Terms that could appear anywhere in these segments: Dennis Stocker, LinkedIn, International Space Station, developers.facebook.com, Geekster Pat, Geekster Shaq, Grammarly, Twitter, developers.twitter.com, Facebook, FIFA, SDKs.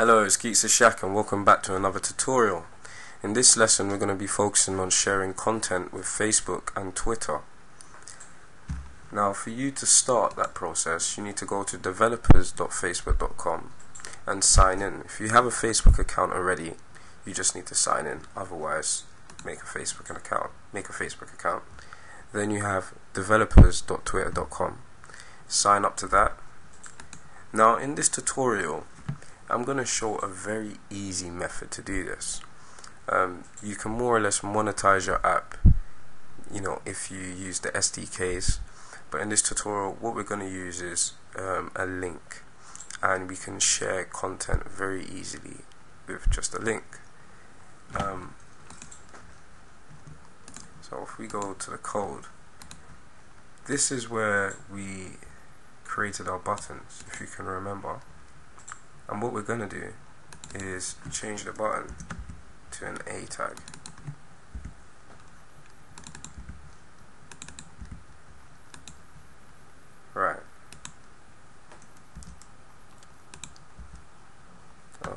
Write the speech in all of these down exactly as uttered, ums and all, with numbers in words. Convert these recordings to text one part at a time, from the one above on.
Hello, it's Geekster Shaq and welcome back to another tutorial. In this lesson we're going to be focusing on sharing content with Facebook and Twitter. Now for you to start that process you need to go to developers dot facebook dot com and sign in. If you have a Facebook account already you just need to sign in, otherwise make a Facebook account. Make a Facebook account. Then you have developers dot twitter dot com. Sign up to that. Now in this tutorial I'm going to show a very easy method to do this. Um, you can more or less monetize your app, you know, if you use the S D Ks. But in this tutorial, what we're going to use is um, a link, and we can share content very easily with just a link. Um, so if we go to the code, this is where we created our buttons, if you can remember. And what we're going to do is change the button to an A tag. Right. Oh,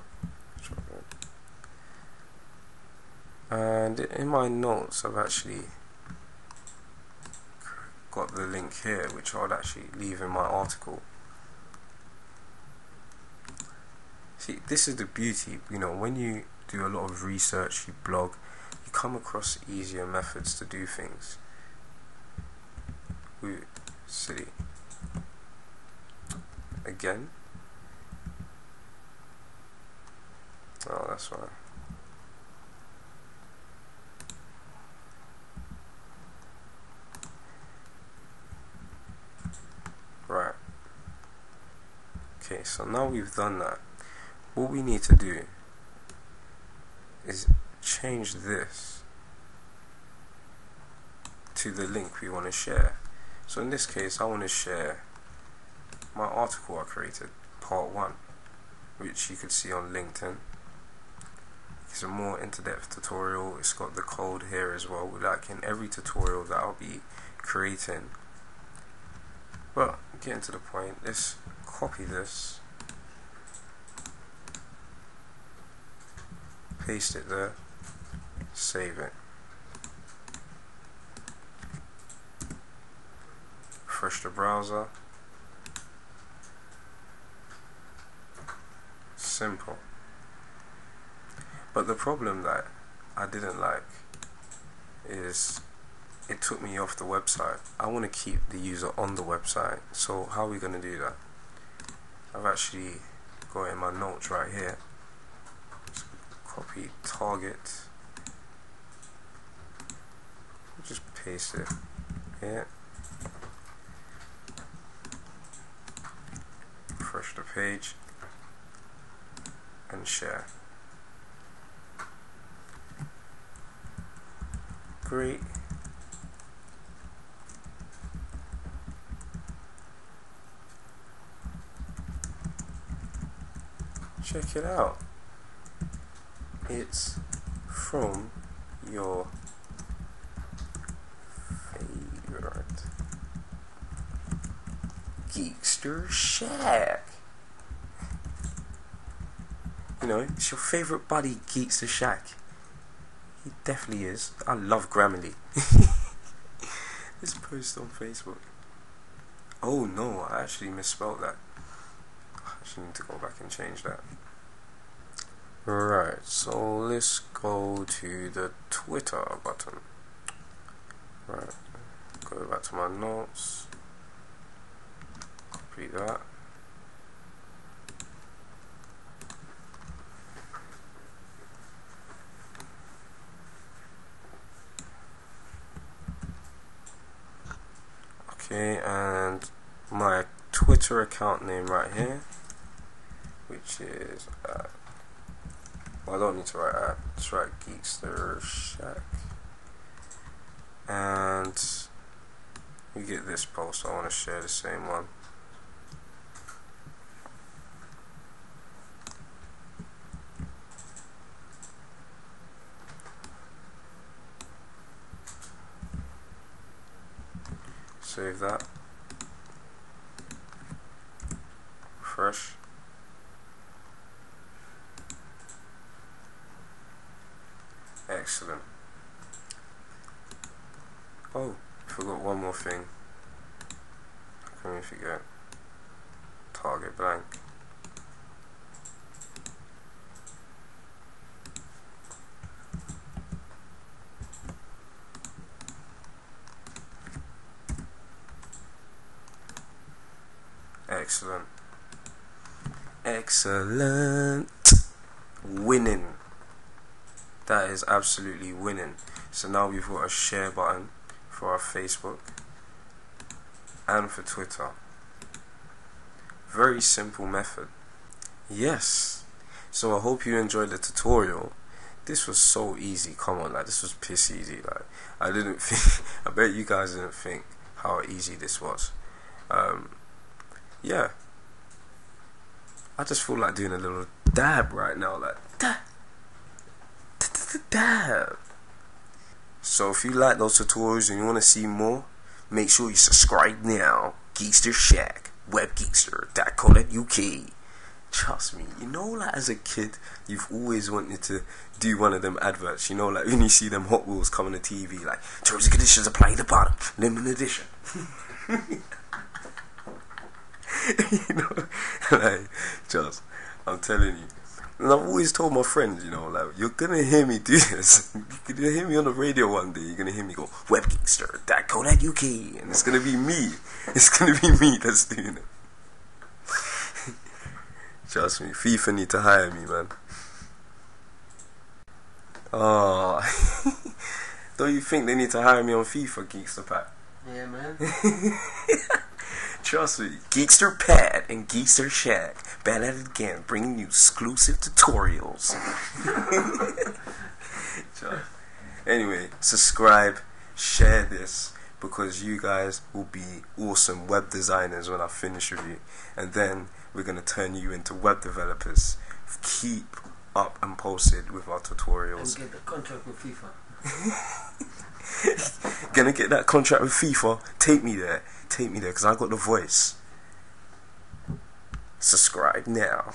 and in my notes I've actually got the link here, which I'll actually leave in my article. See, this is the beauty, you know, when you do a lot of research, you blog, you come across easier methods to do things. We see again. Oh, that's right. Right. Okay, so now we've done that. What we need to do is change this to the link we want to share. So in this case I want to share my article I created, part one, which you could see on LinkedIn. It's a more in-depth tutorial, it's got the code here as well, like in every tutorial that I'll be creating. Well, getting to the point, let's copy this, paste it there, save it, refresh the browser. Simple. But the problem that I didn't like is it took me off the website. I want to keep the user on the website, so how are we going to do that? I've actually got in my notes right here. Copy target, just paste it here, refresh the page and share. Great. Check it out. It's from your favorite Geekster Shaq. You know, it's your favorite buddy Geekster Shaq. He definitely is. I love Grammarly. This post on Facebook. Oh no, I actually misspelled that. I actually need to go back and change that. Right, so let's go to the Twitter button. Right, go back to my notes, copy that, okay, and my Twitter account name right here, which is uh, I don't need to write that, just write Geekster Shaq. And you get this post, I want to share the same one. Save that. Refresh. Excellent. Oh, forgot one more thing. How can we forget? Target blank. Excellent. Excellent. Winning. That is absolutely winning. So now we've got a share button for our Facebook and for Twitter. Very simple method. Yes. So I hope you enjoyed the tutorial. This was so easy. Come on, like this was piss easy. Like I didn't think. I bet you guys didn't think how easy this was. Um, yeah. I just feel like doing a little dab right now. Like dab. Dab. So if you like those tutorials and you want to see more, make sure you subscribe now. Geekster Shaq, web geekster dot co dot U K. Trust me, you know, like as a kid, you've always wanted to do one of them adverts. You know, like when you see them Hot Wheels come on the T V, like terms and conditions apply to the bottom, limited edition. You know, like just, I'm telling you. And I've always told my friends, you know, like, you're going to hear me do this. You're going to hear me on the radio one day. You're going to hear me go, web geekster dot co dot U K. And it's going to be me. It's going to be me that's doing it. Trust me, FIFA need to hire me, man. Oh. Don't you think they need to hire me on FIFA, Geekster Pat? Yeah, man. Trust me, Geekster Pat and Geekster Shaq, back at it again, bringing you exclusive tutorials. Anyway, subscribe, share this, because you guys will be awesome web designers when I finish with you, and then we're going to turn you into web developers. Keep up and posted with our tutorials. And get the contract with FIFA. Gonna get that contract with FIFA. Take me there. Take me there, because I got the voice. Subscribe now.